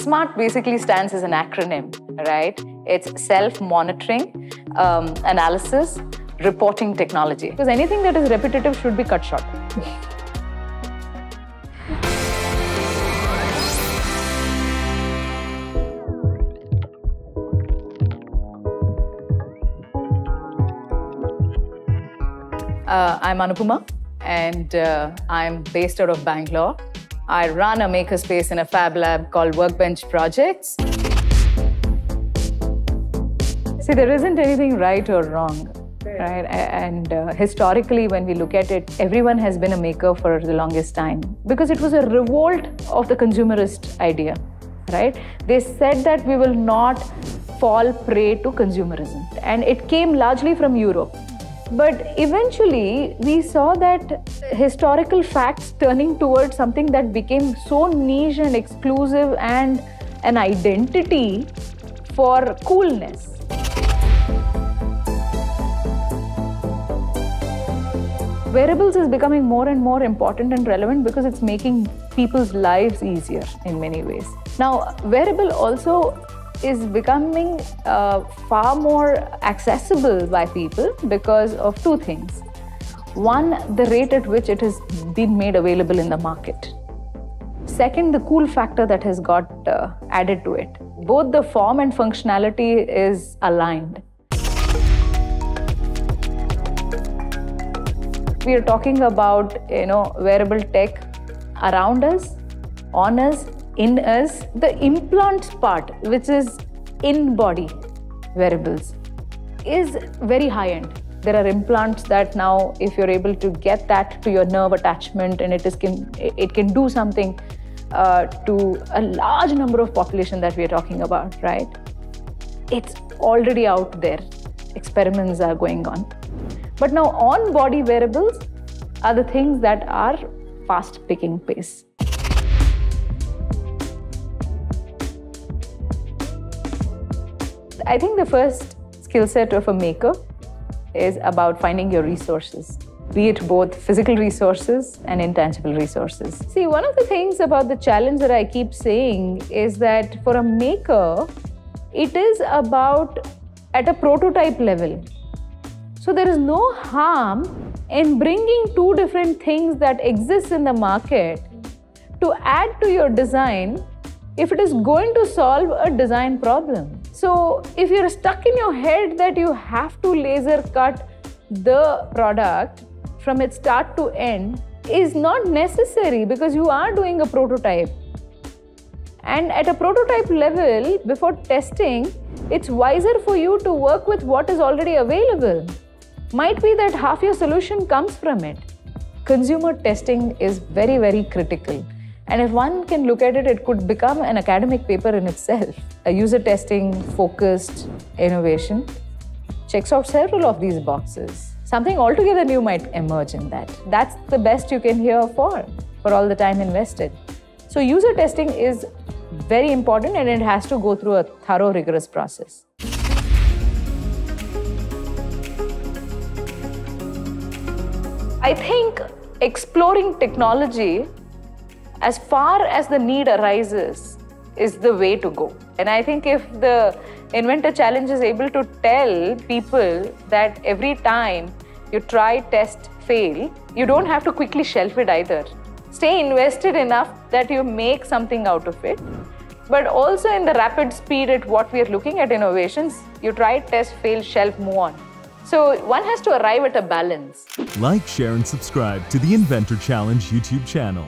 SMART basically stands as an acronym, right? It's self-monitoring, analysis, reporting technology. Because anything that is repetitive should be cut short. I'm Anupama, and I'm based out of Bangalore. I run a makerspace in a fab lab called Workbench Projects. See, there isn't anything right or wrong, right? And historically, when we look at it, everyone has been a maker for the longest time because it was a revolt of the consumerist idea, right? They said that we will not fall prey to consumerism, and it came largely from Europe. But eventually, we saw that historical facts turning towards something that became so niche and exclusive and an identity for coolness. Wearables is becoming more and more important and relevant because it's making people's lives easier in many ways. Now, wearable also is becoming far more accessible by people because of two things. One, the rate at which it has been made available in the market. Second, the cool factor that has got added to it. Both the form and functionality is aligned. We are talking about, you know, wearable tech around us, on us, in us. The implants part, which is in-body wearables, is very high-end. There are implants that now, if you're able to get that to your nerve attachment, and it can do something to a large number of population that we are talking about, right? It's already out there. Experiments are going on. But now on-body wearables are the things that are fast picking pace. I think the first skill set of a maker is about finding your resources, be it both physical resources and intangible resources. See, one of the things about the challenge that I keep saying is that for a maker, it is about at a prototype level. So there is no harm in bringing two different things that exist in the market to add to your design if it is going to solve a design problem. So if you're stuck in your head that you have to laser cut the product from its start to end, is not necessary because you are doing a prototype. And at a prototype level, before testing, it's wiser for you to work with what is already available. Might be that half your solution comes from it. Consumer testing is very, very critical. And if one can look at it, it could become an academic paper in itself. A user testing, focused innovation checks out several of these boxes. Something altogether new might emerge in that. That's the best you can hear for all the time invested. So user testing is very important, and it has to go through a thorough, rigorous process. I think exploring technology as far as the need arises is the way to go. And I think if the Inventor Challenge is able to tell people that every time you try, test, fail, you don't have to quickly shelf it either. Stay invested enough that you make something out of it. But also in the rapid speed at what we are looking at innovations, you try, test, fail, shelf, move on. So one has to arrive at a balance. Like, share and subscribe to the Inventor Challenge YouTube channel.